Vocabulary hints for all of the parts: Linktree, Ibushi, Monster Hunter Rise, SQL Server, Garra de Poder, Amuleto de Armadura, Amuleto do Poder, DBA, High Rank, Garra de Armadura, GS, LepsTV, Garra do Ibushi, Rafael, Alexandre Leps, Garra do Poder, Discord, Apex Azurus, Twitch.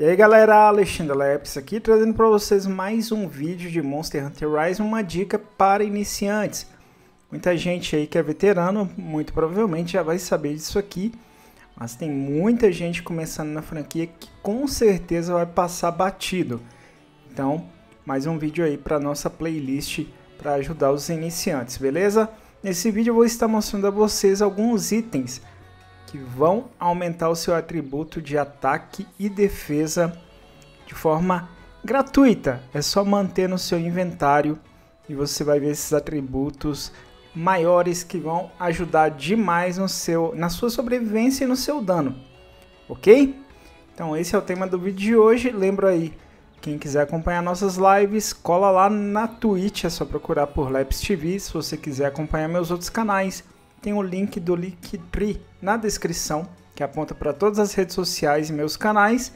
E aí galera, Alexandre Leps aqui trazendo para vocês mais um vídeo de Monster Hunter Rise, uma dica para iniciantes. Muita gente aí que é veterano, muito provavelmente já vai saber disso aqui, mas tem muita gente começando na franquia que com certeza vai passar batido. Então, mais um vídeo aí para nossa playlist para ajudar os iniciantes, beleza? Nesse vídeo eu vou estar mostrando a vocês alguns itens que vão aumentar o seu atributo de ataque e defesa de forma gratuita. É só manter no seu inventário e você vai ver esses atributos maiores que vão ajudar demais na sua sobrevivência e no seu dano, ok? Então esse é o tema do vídeo de hoje. Lembra aí, quem quiser acompanhar nossas lives, cola lá na Twitch, é só procurar por LepsTV. Se você quiser acompanhar meus outros canais, tem o link do Linktree na descrição, que aponta para todas as redes sociais e meus canais.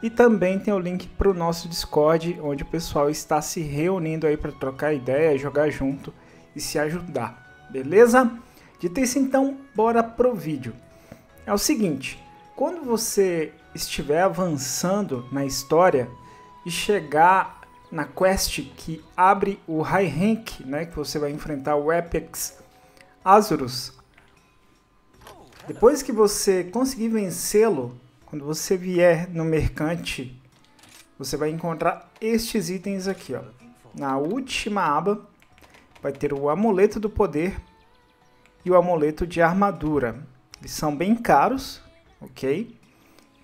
E também tem o link para o nosso Discord, onde o pessoal está se reunindo aí para trocar ideia, jogar junto e se ajudar, beleza? Dito isso então, bora pro vídeo. É o seguinte, quando você estiver avançando na história e chegar na quest que abre o High Rank, né, que você vai enfrentar o Apex Azurus, depois que você conseguir vencê-lo, quando você vier no mercante, você vai encontrar estes itens aqui, ó. Na última aba vai ter o Amuleto do Poder e o Amuleto de Armadura. Eles são bem caros, ok?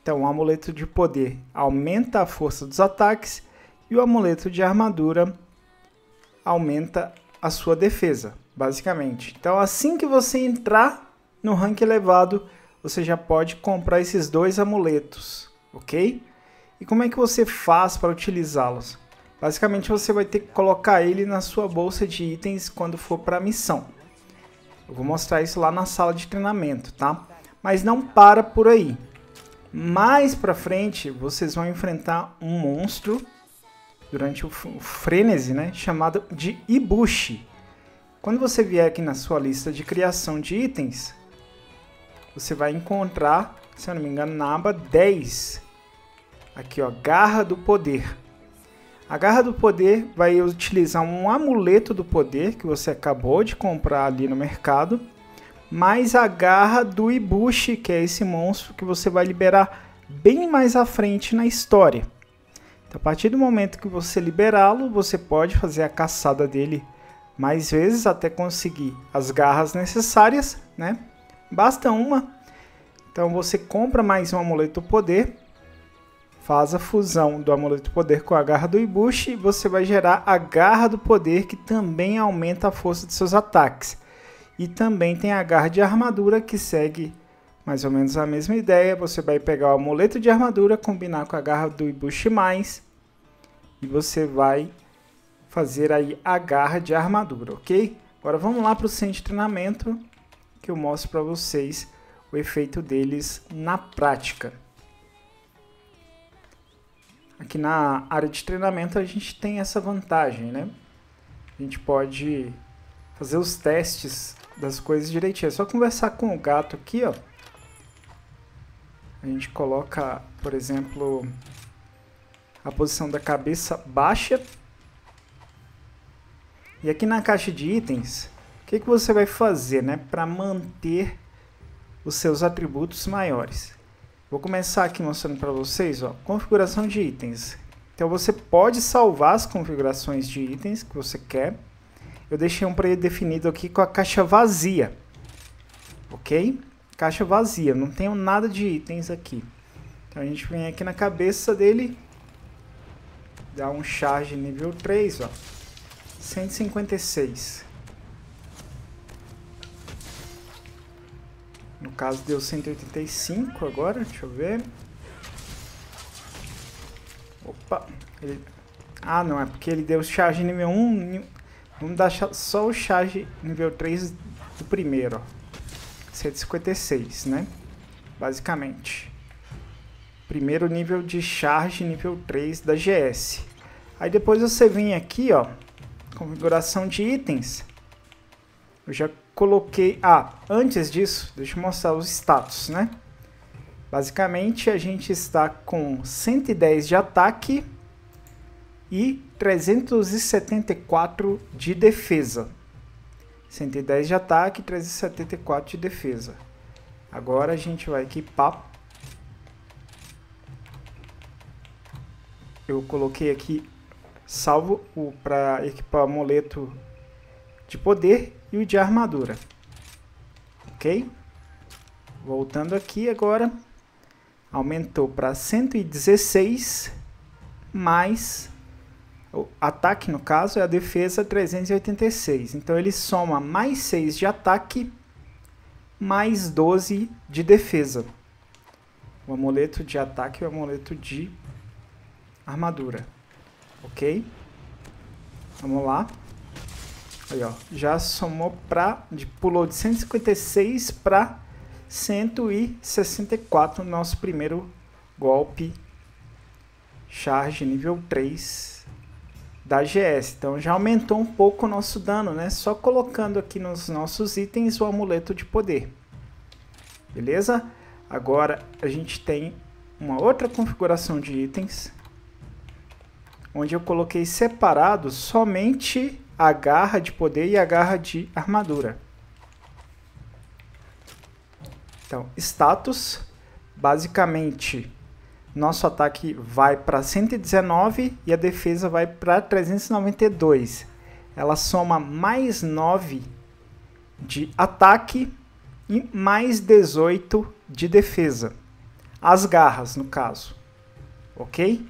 Então o Amuleto de Poder aumenta a força dos ataques e o Amuleto de Armadura aumenta a sua defesa, basicamente. Então assim que você entrar no rank elevado, você já pode comprar esses dois amuletos, ok? E como é que você faz para utilizá-los? Basicamente você vai ter que colocar ele na sua bolsa de itens quando for para a missão. Eu vou mostrar isso lá na sala de treinamento, tá? Mas não para por aí. Mais para frente vocês vão enfrentar um monstro durante o frenesi, né? Chamado de Ibushi. Quando você vier aqui na sua lista de criação de itens, você vai encontrar, se eu não me engano, na aba 10. Aqui, ó, Garra do Poder. A Garra do Poder vai utilizar um Amuleto do Poder, que você acabou de comprar ali no mercado, mais a Garra do Ibushi, que é esse monstro que você vai liberar bem mais à frente na história. Então, a partir do momento que você liberá-lo, você pode fazer a caçada dele mais vezes até conseguir as garras necessárias, né? Basta uma. Então você compra mais um Amuleto do Poder, faz a fusão do Amuleto do Poder com a Garra do Ibushi e você vai gerar a Garra do Poder, que também aumenta a força de seus ataques. E também tem a Garra de Armadura, que segue mais ou menos a mesma ideia. Você vai pegar o Amuleto de Armadura, combinar com a Garra do Ibushi mais, e você vai fazer aí a Garra de Armadura, ok? Agora vamos lá para o centro de treinamento, que eu mostro para vocês o efeito deles na prática. Aqui na área de treinamento a gente tem essa vantagem, né? A gente pode fazer os testes das coisas direitinho. É só conversar com o gato aqui, ó. A gente coloca, por exemplo, a posição da cabeça baixa. E aqui na caixa de itens, o que você vai fazer, né, para manter os seus atributos maiores? Vou começar aqui mostrando para vocês, ó, configuração de itens. Então você pode salvar as configurações de itens que você quer. Eu deixei um pré-definido aqui com a caixa vazia, ok? Caixa vazia, não tenho nada de itens aqui. Então a gente vem aqui na cabeça dele, dá um charge nível 3, ó. 156. No caso deu 185 agora, deixa eu ver. Opa! Ele... Ah, não, é porque ele deu charge nível 1. Vamos dar só o charge nível 3 do primeiro, ó. 156, né? Basicamente. Primeiro nível de charge nível 3 da GS. Aí depois você vem aqui, ó, configuração de itens. Eu já coloquei... Ah, antes disso, deixa eu mostrar os status, né? Basicamente a gente está com 110 de ataque e 374 de defesa. 110 de ataque e 374 de defesa. Agora a gente vai equipar. Eu coloquei aqui salvo para equipar o amuleto de poder e o de armadura. Ok? Voltando aqui agora. Aumentou para 116 mais o ataque, no caso, é a defesa 386. Então ele soma mais 6 de ataque, mais 12 de defesa. O amuleto de ataque e o amuleto de armadura. Ok? Vamos lá. Aí, ó, já somou para... Pulou de 156 para 164 no nosso primeiro golpe charge nível 3 da GS. Então já aumentou um pouco o nosso dano, né? Só colocando aqui nos nossos itens o amuleto de poder. Beleza? Agora a gente tem uma outra configuração de itens, onde eu coloquei separado somente a garra de poder e a garra de armadura. Então, status, basicamente, nosso ataque vai para 119 e a defesa vai para 392. Ela soma mais 9 de ataque e mais 18 de defesa. As garras, no caso. Ok?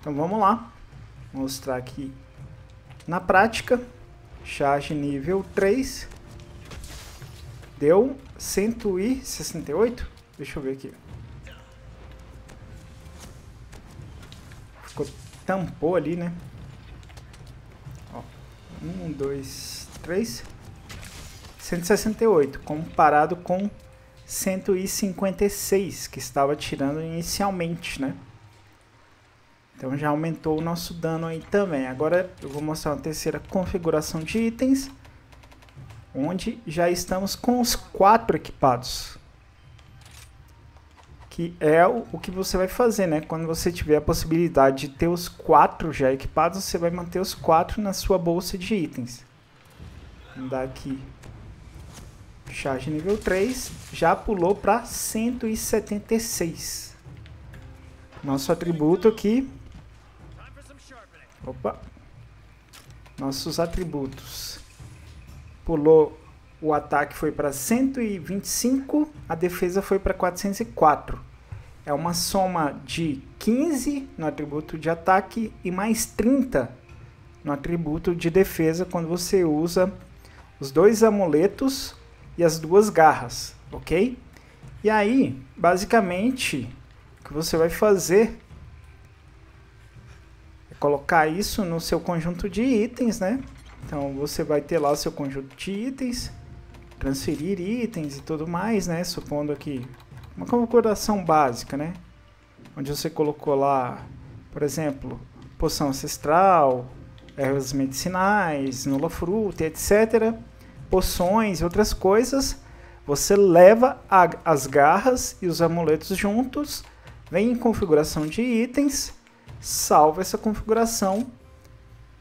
Então, vamos lá. Vou mostrar aqui na prática. Charge nível 3. Deu 168? Deixa eu ver aqui. Ficou, tampou ali, né? Ó, 1, 2, 3. 168, comparado com 156 que estava tirando inicialmente, né? Então já aumentou o nosso dano aí também. Agora eu vou mostrar uma terceira configuração de itens, onde já estamos com os 4 equipados, que é o que você vai fazer, né? Quando você tiver a possibilidade de ter os 4 já equipados, você vai manter os 4 na sua bolsa de itens. Vamos dar aqui charge nível 3, já pulou para 176. Nosso atributo aqui, opa, nossos atributos. Pulou, o ataque foi para 125, a defesa foi para 404. É uma soma de 15 no atributo de ataque e mais 30 no atributo de defesa quando você usa os 2 amuletos e as 2 garras, ok? E aí, basicamente, o que você vai fazer é colocar isso no seu conjunto de itens, né? Então você vai ter lá o seu conjunto de itens, transferir itens e tudo mais, né? Supondo aqui uma configuração básica, né? Onde você colocou lá, por exemplo, poção ancestral, ervas medicinais, nula fruta, etc. Poções e outras coisas. Você leva as garras e os amuletos juntos, vem em configuração de itens, salva essa configuração,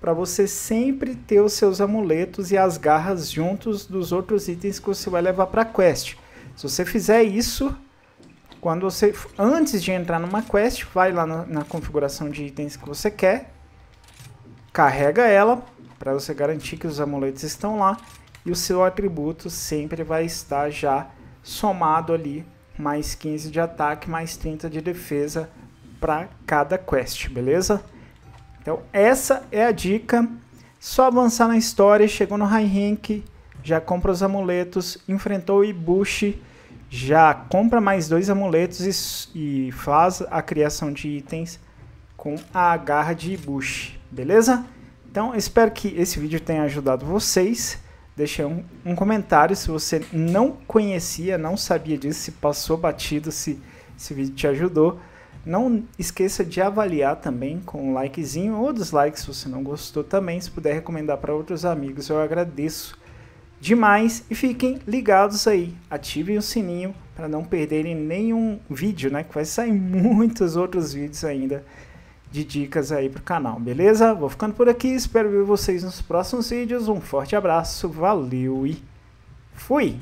para você sempre ter os seus amuletos e as garras juntos dos outros itens que você vai levar para a quest. Se você fizer isso, quando você, antes de entrar numa quest, vai lá na configuração de itens que você quer, carrega ela, para você garantir que os amuletos estão lá, e o seu atributo sempre vai estar já somado ali, mais 15 de ataque, mais 30 de defesa para cada quest, beleza? Então essa é a dica, só avançar na história, chegou no High Rank, já compra os amuletos, enfrentou o Ibushi, já compra mais 2 amuletos e faz a criação de itens com a garra de Ibushi, beleza? Então espero que esse vídeo tenha ajudado vocês, deixe um comentário se você não conhecia, não sabia disso, se passou batido, se esse vídeo te ajudou. Não esqueça de avaliar também com um likezinho ou dislike se você não gostou também. Se puder recomendar para outros amigos, eu agradeço. demais e fiquem ligados aí, ativem o sininho para não perderem nenhum vídeo, né? Que vai sair muitos outros vídeos ainda de dicas aí pro canal, beleza? Vou ficando por aqui, espero ver vocês nos próximos vídeos, um forte abraço, valeu e fui!